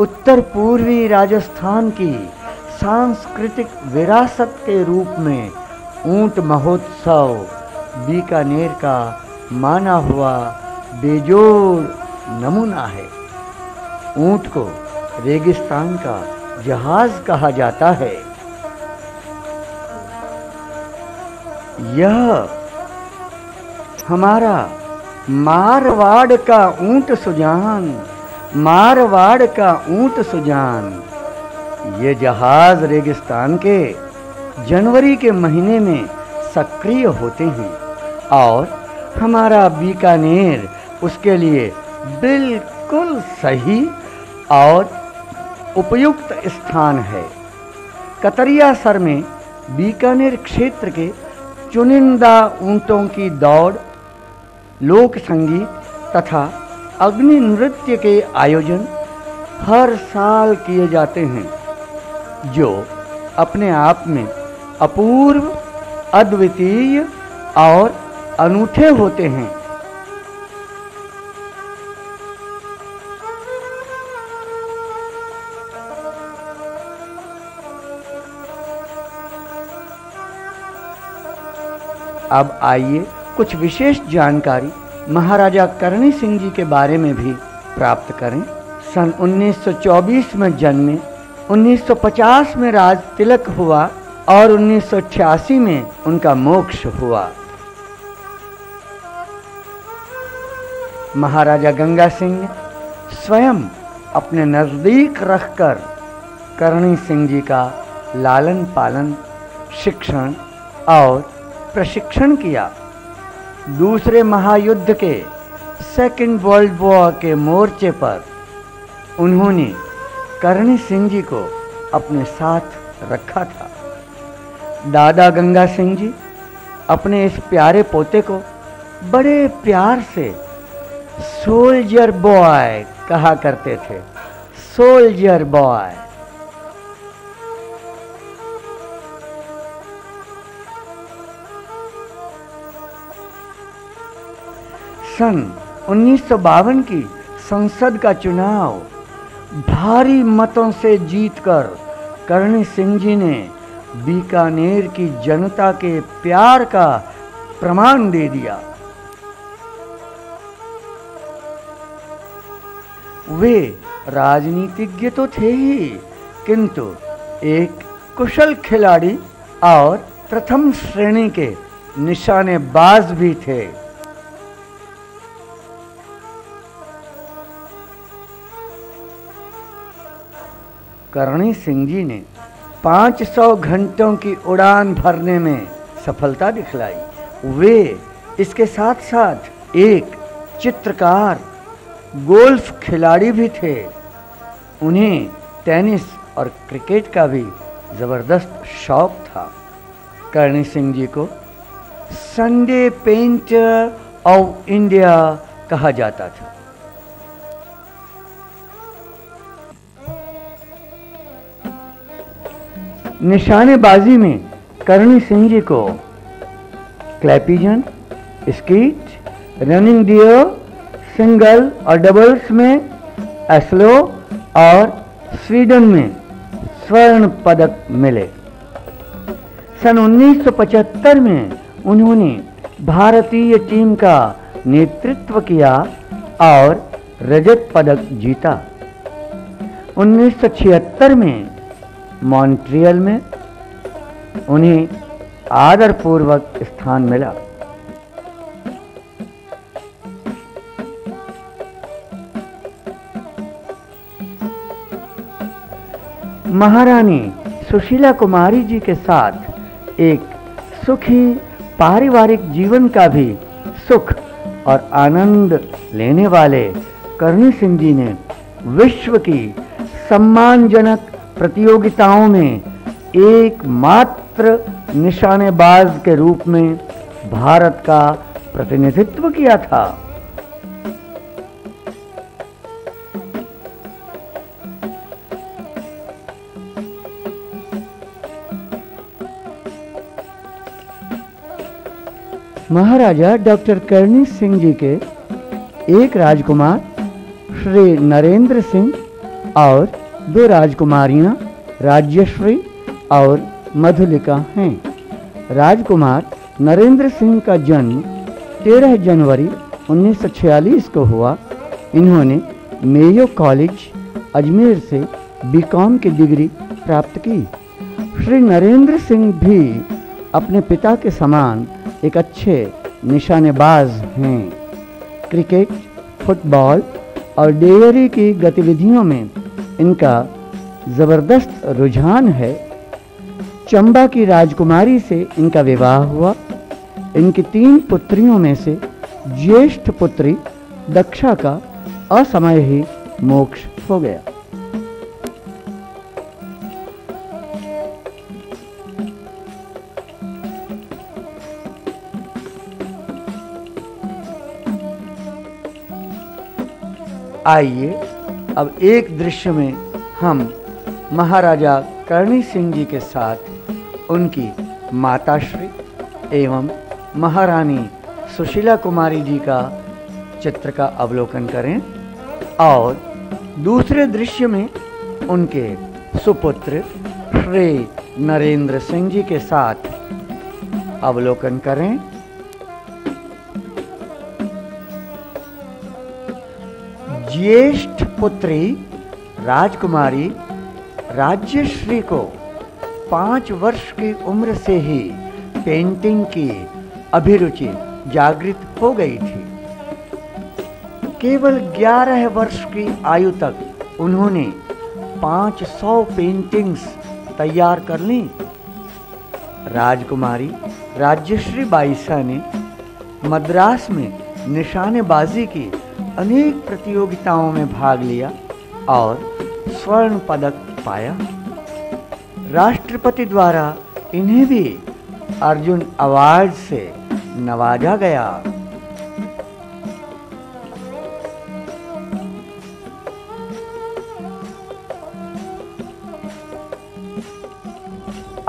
उत्तर पूर्वी राजस्थान की सांस्कृतिक विरासत के रूप में ऊंट महोत्सव बीकानेर का माना हुआ बेजोड़ नमूना है। ऊंट को रेगिस्तान का जहाज कहा जाता है। यह हमारा मारवाड़ का ऊंट सुजान, मारवाड़ का ऊंट सुजान। ये जहाज रेगिस्तान के जनवरी के महीने में सक्रिय होते हैं और हमारा बीकानेर उसके लिए बिल्कुल सही और उपयुक्त स्थान है। कतरिया सर में बीकानेर क्षेत्र के चुनिंदा ऊंटों की दौड़, लोक संगीत तथा अग्नि नृत्य के आयोजन हर साल किए जाते हैं, जो अपने आप में अपूर्व, अद्वितीय और अनूठे होते हैं। अब आइए कुछ विशेष जानकारी महाराजा करणी सिंह जी के बारे में भी प्राप्त करें। सन 1924 में जन्मे, 1950 में राज तिलक हुआ और 1986 में उनका मोक्ष हुआ। महाराजा गंगा सिंह स्वयं अपने नजदीक रखकर करणी सिंह जी का लालन पालन, शिक्षण और प्रशिक्षण किया। दूसरे महायुद्ध के सेकेंड वर्ल्ड वॉर के मोर्चे पर उन्होंने करणी सिंह जी को अपने साथ रखा था। दादा गंगा सिंह जी अपने इस प्यारे पोते को बड़े प्यार से सोल्जर बॉय कहा करते थे, सोल्जर बॉय। सन 1952 की संसद का चुनाव भारी मतों से जीतकर करणी सिंह जी ने बीकानेर की जनता के प्यार का प्रमाण दे दिया। वे राजनीतिज्ञ तो थे ही, किंतु एक कुशल खिलाड़ी और प्रथम श्रेणी के निशानेबाज भी थे। करणी सिंह जी ने 500 घंटों की उड़ान भरने में सफलता दिखलाई। वे इसके साथ साथ एक चित्रकार, गोल्फ खिलाड़ी भी थे। उन्हें टेनिस और क्रिकेट का भी ज़बरदस्त शौक था। करणी सिंह जी को संडे पेंटर ऑफ इंडिया कहा जाता था। निशानेबाजी में करणी सिंह जी को clay pigeon, skeet, running deer, single और डबल्स में, एस्लो और स्वीडन में स्वर्ण पदक मिले। सन 1975 में उन्होंने भारतीय टीम का नेतृत्व किया और रजत पदक जीता। 1976 में मॉन्ट्रियल में उन्हें आदरपूर्वक स्थान मिला। महारानी सुशीला कुमारी जी के साथ एक सुखी पारिवारिक जीवन का भी सुख और आनंद लेने वाले करणी सिंह जी ने विश्व की सम्मानजनक प्रतियोगिताओं में एकमात्र निशानेबाज के रूप में भारत का प्रतिनिधित्व किया था। महाराजा डॉक्टर करणी सिंह जी के एक राजकुमार श्री नरेंद्र सिंह और दो राजकुमारियां राज्यश्री और मधुलिका हैं। राजकुमार नरेंद्र सिंह का जन्म 13 जनवरी 1946 को हुआ। इन्होंने मेयो कॉलेज अजमेर से बीकॉम की डिग्री प्राप्त की। श्री नरेंद्र सिंह भी अपने पिता के समान एक अच्छे निशानेबाज हैं। क्रिकेट, फुटबॉल और डेयरी की गतिविधियों में इनका ज़बरदस्त रुझान है। चंबा की राजकुमारी से इनका विवाह हुआ। इनकी 3 पुत्रियों में से ज्येष्ठ पुत्री दक्षा का असमय ही मोक्ष हो गया। आइए अब एक दृश्य में हम महाराजा करणी सिंह जी के साथ उनकी माताश्री एवं महारानी सुशीला कुमारी जी का चित्र का अवलोकन करें और दूसरे दृश्य में उनके सुपुत्र श्री नरेंद्र सिंह जी के साथ अवलोकन करें। ज्येष्ठ पुत्री राजकुमारी राज्यश्री को 5 वर्ष की उम्र से ही पेंटिंग की अभिरुचि जागृत हो गई थी। केवल 11 वर्ष की आयु तक उन्होंने 500 पेंटिंग्स तैयार कर लीं। राजकुमारी राज्यश्री बाईसा ने मद्रास में निशानेबाजी की अनेक प्रतियोगिताओं में भाग लिया और स्वर्ण पदक पाया। राष्ट्रपति द्वारा इन्हें भी अर्जुन अवार्ड से नवाजा गया।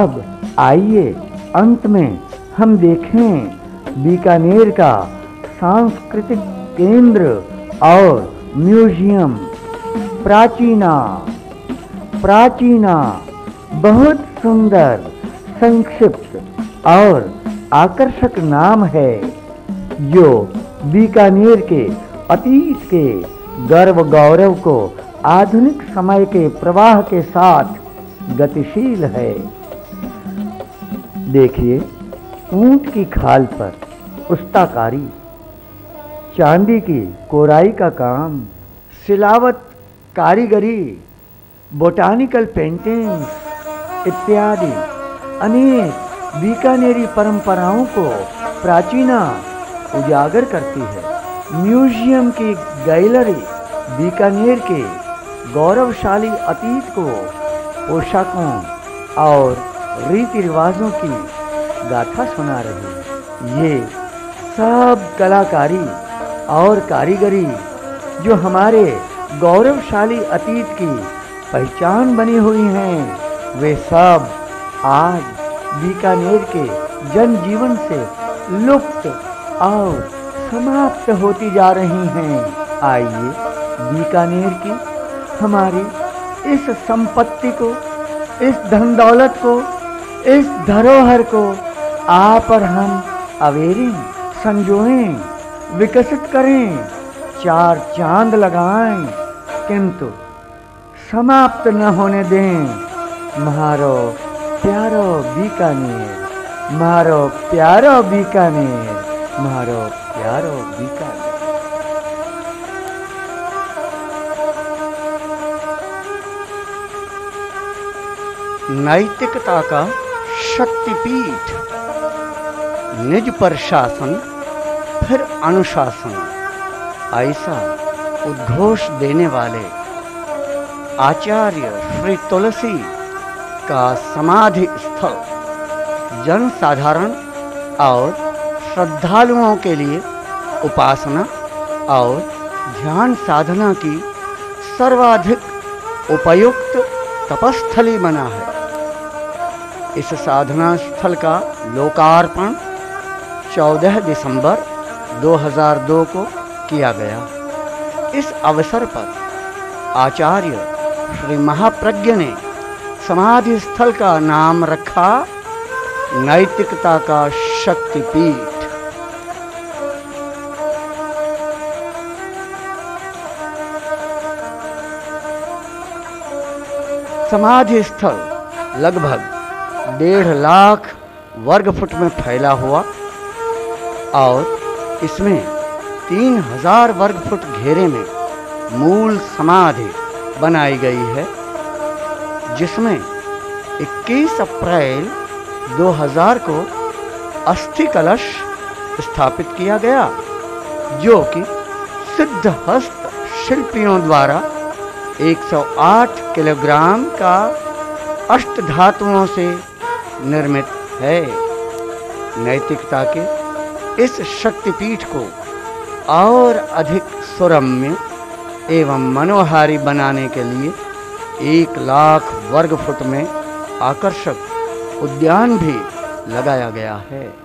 अब आइए अंत में हम देखें बीकानेर का सांस्कृतिक केंद्र और म्यूजियम प्राचीना। प्राचीना बहुत सुंदर, संक्षिप्त और आकर्षक नाम है जो बीकानेर के अतीत के गर्व गौरव को आधुनिक समय के प्रवाह के साथ गतिशील है। देखिए ऊंट की खाल पर पुस्ताकारी, चांदी की कोराई का काम, सिलावत कारीगरी, बोटानिकल पेंटिंग्स इत्यादि अनेक बीकानेरी परंपराओं को प्राचीना उजागर करती है। म्यूजियम की गैलरी बीकानेर के गौरवशाली अतीत को पोशाकों और रीति रिवाजों की गाथा सुना रही है। ये सब कलाकारी और कारीगरी जो हमारे गौरवशाली अतीत की पहचान बनी हुई हैं, वे सब आज बीकानेर के जनजीवन से लुप्त और समाप्त होती जा रही हैं। आइए बीकानेर की हमारी इस संपत्ति को, इस धन दौलत को, इस धरोहर को आप और हम अवेरें, संजोएं, विकसित करें, 4 चांद लगाएं, किंतु समाप्त न होने दें। मारो प्यारो बीकानेर, मारो प्यारो बीकानेर, मारो प्यारो बीकानेर। नैतिकता का शक्तिपीठ, निज पर शासन फिर अनुशासन, ऐसा उद्घोष देने वाले आचार्य श्री तुलसी का समाधि स्थल जन साधारण और श्रद्धालुओं के लिए उपासना और ध्यान साधना की सर्वाधिक उपयुक्त तपस्थली बना है। इस साधना स्थल का लोकार्पण 14 दिसंबर 2002 को किया गया। इस अवसर पर आचार्य श्री महाप्रज्ञ ने समाधि स्थल का नाम रखा नैतिकता का शक्तिपीठ। समाधि स्थल लगभग 1.5 लाख वर्ग फुट में फैला हुआ और इसमें 3000 वर्ग फुट घेरे में मूल समाधि बनाई गई है, जिसमें 21 अप्रैल 2000 को अस्थि कलश स्थापित किया गया, जो कि सिद्धहस्त शिल्पियों द्वारा 108 किलोग्राम का अष्ट धातुओं से निर्मित है। नैतिकता के इस शक्तिपीठ को और अधिक सुरम्य एवं मनोहारी बनाने के लिए 1 लाख वर्ग फुट में आकर्षक उद्यान भी लगाया गया है।